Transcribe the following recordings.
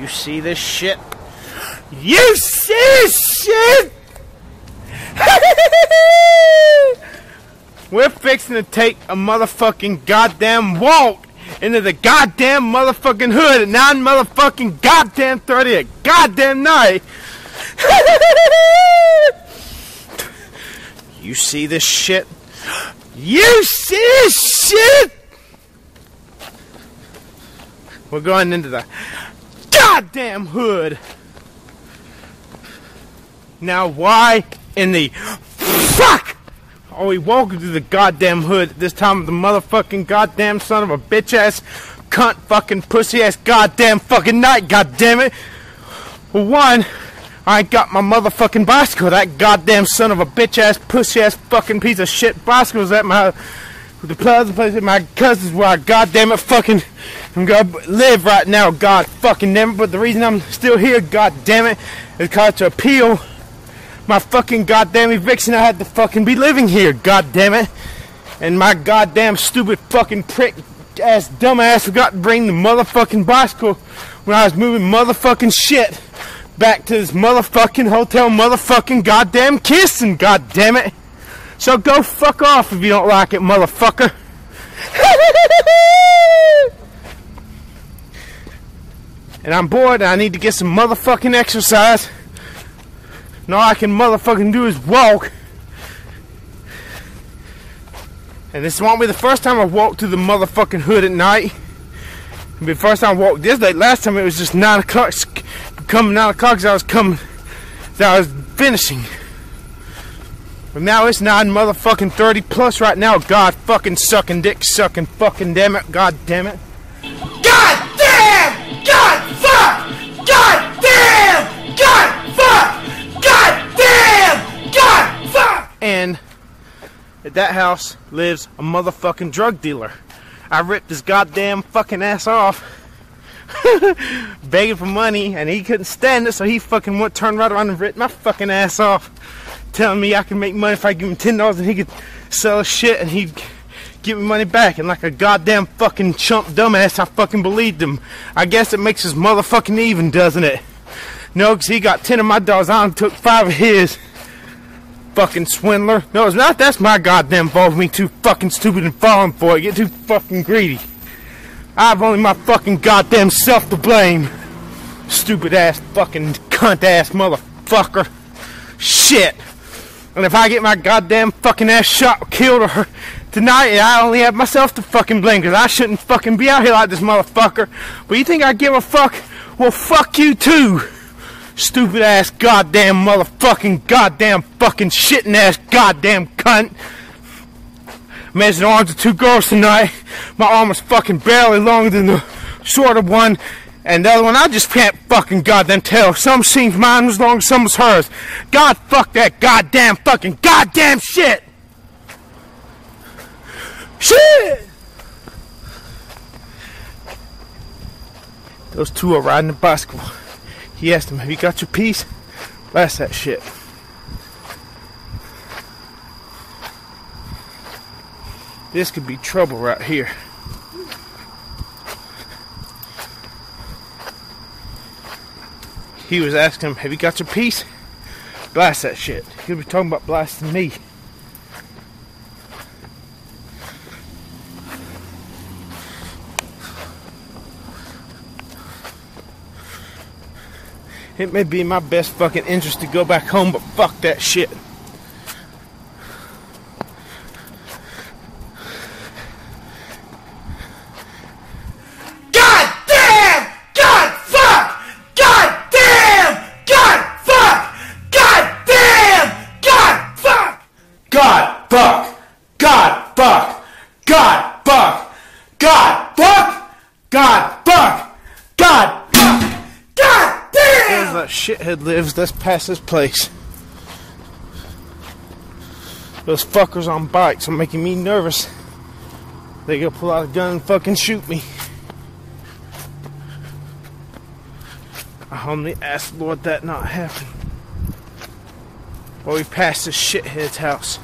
You see this shit? You see this shit? We're fixing to take a motherfucking goddamn walk into the goddamn motherfucking hood at 9 motherfucking goddamn 30 at goddamn night. You see this shit? You see this shit? We're going into the goddamn hood. Now why in the fuck are we walking through the goddamn hood at this time of the motherfucking goddamn son of a bitch ass cunt fucking pussy ass goddamn fucking night, goddammit? For one, I ain't got my motherfucking bicycle. That goddamn son of a bitch ass pussy ass fucking piece of shit bicycle's at my place at my cousin's where I goddamn it fucking I'm gonna live right now, god fucking damn it. But the reason I'm still here, goddamn it, is because to appeal my fucking goddamn eviction, I had to fucking be living here, goddamn it. And my goddamn stupid fucking prick ass dumbass forgot to bring the motherfucking bicycle when I was moving motherfucking shit back to this motherfucking hotel, motherfucking goddamn kissing, goddamn it. So go fuck off if you don't like it, motherfucker. And I'm bored and I need to get some motherfucking exercise. And all I can motherfucking do is walk. And this won't be the first time I walked through the motherfucking hood at night. It'll be the first time I walked this late. Last time it was just 9 o'clock. Coming 9 o'clock because I was finishing. But now it's 9 motherfucking 30 plus right now. God fucking sucking dick sucking fucking damn it. God damn it. God damn! God fuck! God damn! God fuck! God damn! God fuck! And at that house lives a motherfucking drug dealer. I ripped his goddamn fucking ass off. Begging for money and he couldn't stand it, so he fucking turned right around and ripped my fucking ass off. Telling me I can make money if I give him $10 and he could sell shit and he'd give me money back. And like a goddamn fucking chump dumbass, I fucking believed him. I guess it makes us motherfucking even, doesn't it? No, because he got 10 of my dollars, I only took 5 of his. Fucking swindler. No, it's not. That's my goddamn fault for being too fucking stupid and falling for it. Get too fucking greedy. I've only my fucking goddamn self to blame. Stupid ass fucking cunt ass motherfucker. Shit. And if I get my goddamn fucking ass shot, killed, or hurt tonight, I only have myself to fucking blame, because I shouldn't fucking be out here like this motherfucker. But you think I give a fuck? Well, fuck you too. Stupid ass goddamn motherfucking goddamn fucking shitting ass goddamn cunt. Measured arms of 2 girls tonight. My arm is fucking barely longer than the shorter one. And the other one, I just can't fucking goddamn tell. Some seems mine was long, some was hers. God fuck that goddamn fucking goddamn shit! Shit! Those two are riding a bicycle. He asked him, have you got your piece? Blast that shit. This could be trouble right here. He was asking him, have you got your piece? Blast that shit. He'll be talking about blasting me. It may be in my best fucking interest to go back home, but fuck that shit. Shithead lives, let's pass this place. Those fuckers on bikes are making me nervous. They gonna pull out a gun and fucking shoot me. I only asked the Lord that not happen. While we pass this shithead's house.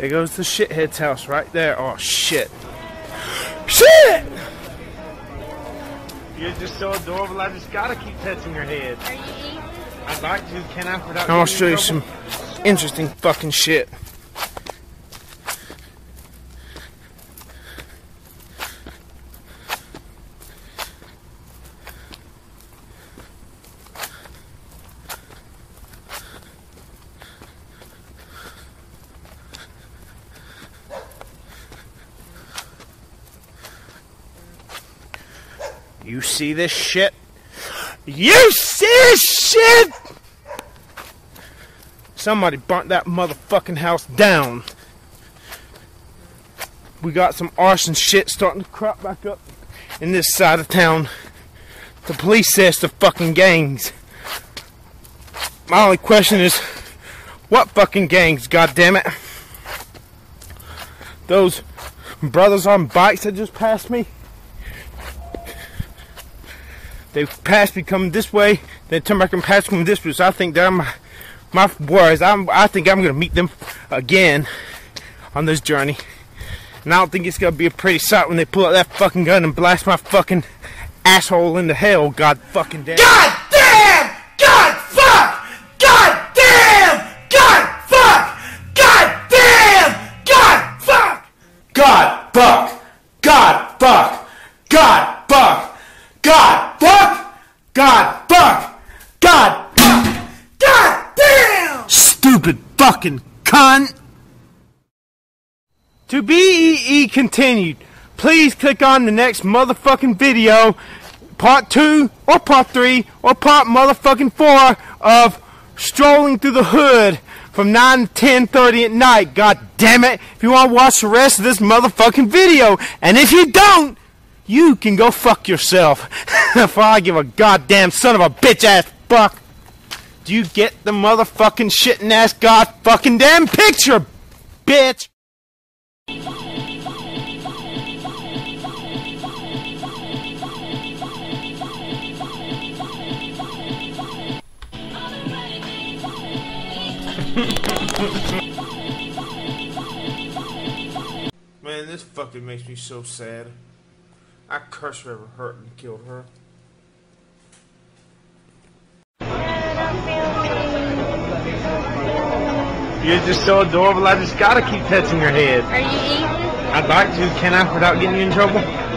There goes the shithead's house right there. Oh shit. Shit! You're just so adorable, I just gotta keep touching your head. Are you eating? I'd like to, can I? I'll show you some interesting fucking shit. You see this shit? You see this shit? Somebody burnt that motherfucking house down. We got some arson shit starting to crop back up in this side of town. The police says the fucking gangs. My only question is, what fucking gangs, goddammit? Those brothers on bikes that just passed me? They passed me coming this way, they turn back and pass me coming this way. So I think they're my boys. I think I'm gonna meet them again on this journey. And I don't think it's gonna be a pretty sight when they pull out that fucking gun and blast my fucking asshole into hell. God fucking damn. God damn! God fuck! God damn! God fuck! God damn! God fuck! God fuck! God fuck! God fuck! God! God fuck! God fuck! God damn! Stupid fucking cunt! To be continued, please click on the next motherfucking video, part 2 or part 3 or part motherfucking 4 of Strolling Through the Hood from 9 to 10:30 at night. God damn it! If you want to watch the rest of this motherfucking video, and if you don't, you can go fuck yourself. For I give a goddamn son of a bitch ass fuck. Do you get the motherfucking shitting ass god fucking damn picture, bitch? Man, this fucking makes me so sad. I cursed her, hurt, and killed her. You're just so adorable, I just gotta keep touching your head. Are you eating? I'd like to, can I, without getting you in trouble?